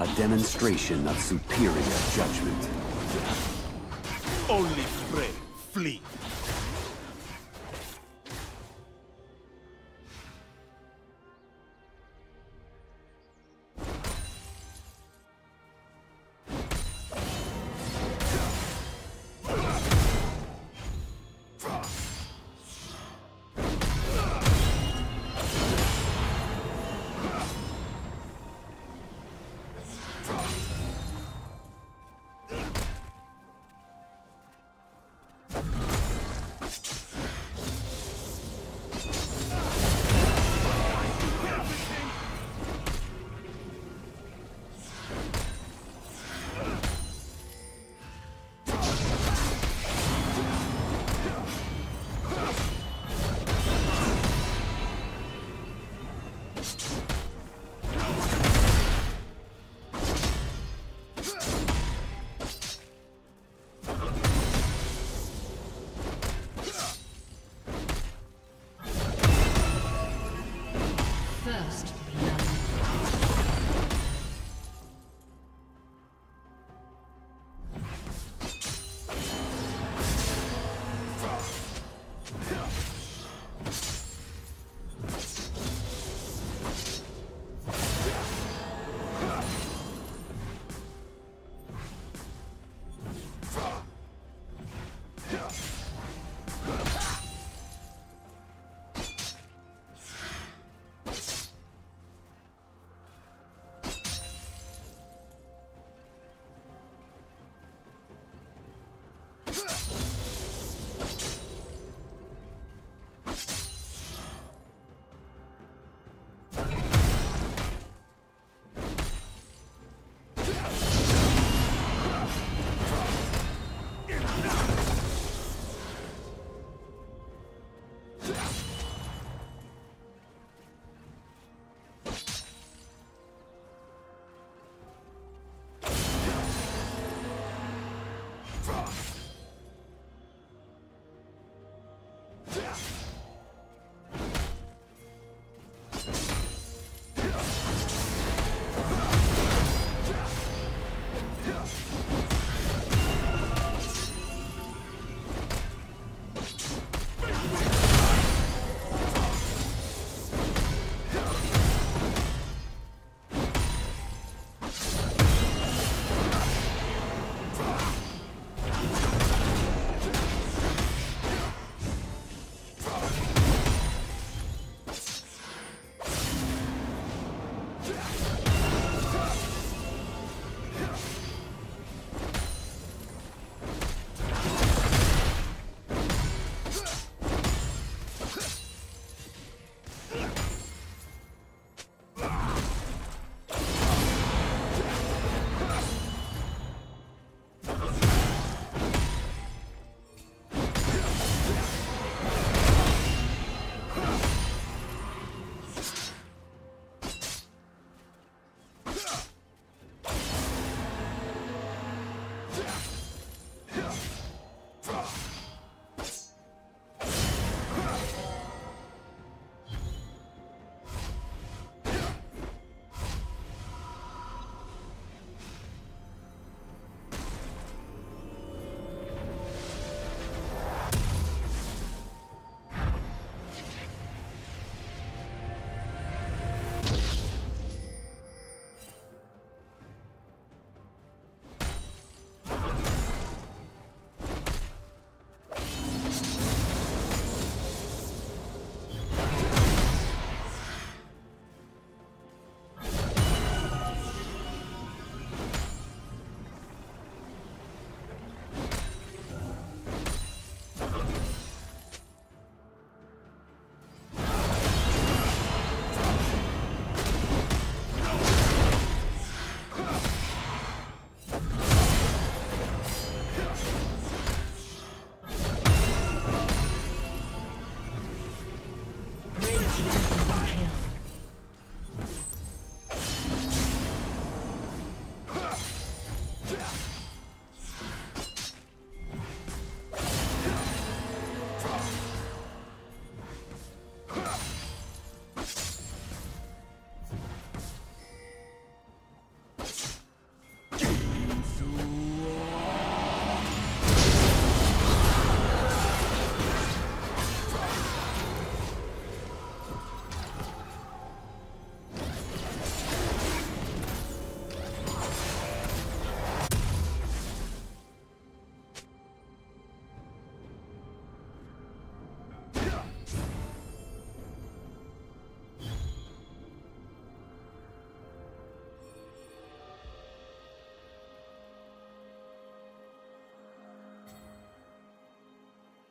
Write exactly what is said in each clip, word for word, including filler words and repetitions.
A demonstration of superior judgment. Only pray, flee. Let's go.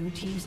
Blue team's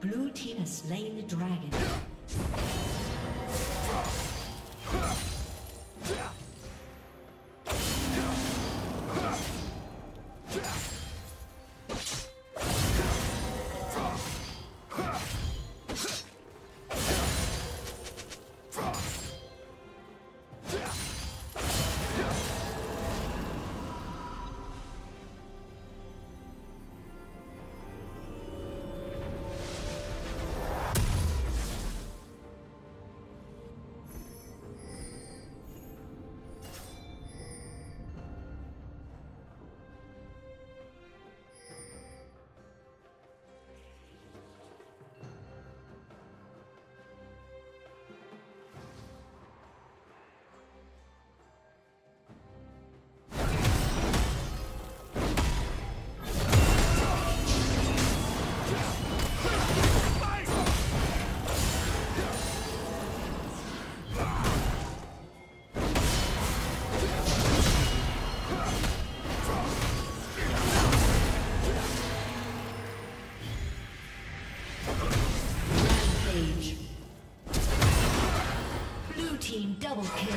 Blue team has slain the dragon. Double kill.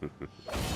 Ha, ha, ha.